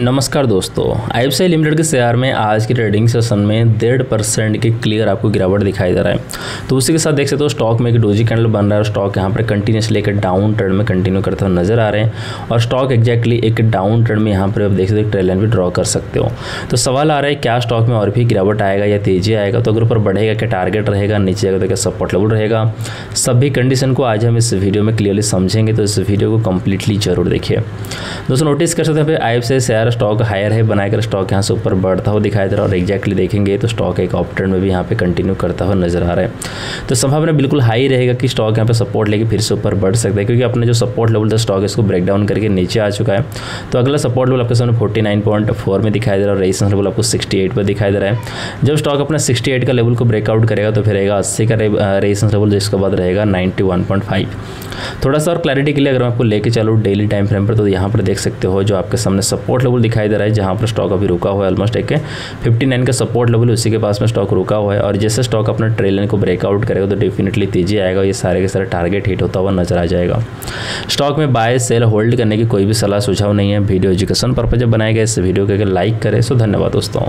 नमस्कार दोस्तों, IFCI limited के शेयर में आज की ट्रेडिंग सेशन में 1.5% की क्लियर आपको गिरावट दिखाई दे रहा है। तो उसी के साथ देख सकते हो स्टॉक में एक डोजी कैंडल बन रहा है और स्टॉक यहाँ पर कंटिन्यूसली एक डाउन ट्रेंड में कंटिन्यू करते हुए नजर आ रहे हैं और स्टॉक एक्जैक्टली एक डाउन ट्रेंड में यहाँ पर आप देख सकते हो ट्रेल लाइन भी ड्रॉ कर सकते हो। तो सवाल आ रहा है क्या स्टॉक में और भी गिरावट आएगा या तेजी आएगा, तो अगर ऊपर बढ़ेगा क्या टारगेट रहेगा, नीचे जाएगा तो क्या सपोर्ट लेवल रहेगा। सभी कंडीशन को आज हम इस वीडियो में क्लियरली समझेंगे, तो इस वीडियो को कम्प्लीटली जरूर देखिए। दोस्तों नोटिस कर सकते हैं आईएफसीआई शेयर स्टॉक हायर है बनाकर स्टॉक यहाँ से ऊपर बढ़ता हुआ दिखाई दे रहा है और एक्जैक्टली देखेंगे तो स्टॉक एक अप ट्रेंड में भी यहाँ पे कंटिन्यू करता हुआ नजर आ रहा है। तो संभावना बिल्कुल हाई रहेगा कि स्टॉक यहाँ पे सपोर्ट लेके फिर से ऊपर बढ़ सकता है, क्योंकि अपने जो सपोर्ट लेवल था स्टॉक इसको ब्रेकडाउन करके नीचे आ चुका है। तो अगला सपोर्ट लेवल आपके सामने 49.4 में दिखाई दे रहा है और रेजिस्टेंस लेवल आपको 68 पर दिखाई दे रहा है। जब स्टॉक अपना 68 का लेवल को ब्रेकआउट करेगा तो फिर रहेगा 80 का रेजिस्टेंस लेवल, जिसके बाद रहेगा 91.5। थोड़ा सा और क्लैरिटी के लिए अगर मैं आपको लेके चलूँ डेली टाइम फ्रेम पर, तो यहाँ पर देख सकते हो जो आपके सामने सपोर्ट लेवल दिखाई दे रहा है जहां पर स्टॉक अभी रुका हुआ है ऑलमोस्ट एक 59 का सपोर्ट लेवल, उसी के पास में स्टॉक रुका हुआ है। और जैसे स्टॉक अपना ट्रेल लाइन को ब्रेकआउट करेगा तो डेफिनेटली तेजी आएगा, ये सारे के सारे टारगेट हिट होता हुआ नजर आ जाएगा। स्टॉक में बाय सेल होल्ड करने की कोई भी सलाह सुझाव नहीं है, वीडियो एजुकेशन पर्पज बनाया गया। इस वीडियो को लाइक करें। सो धन्यवाद दोस्तों।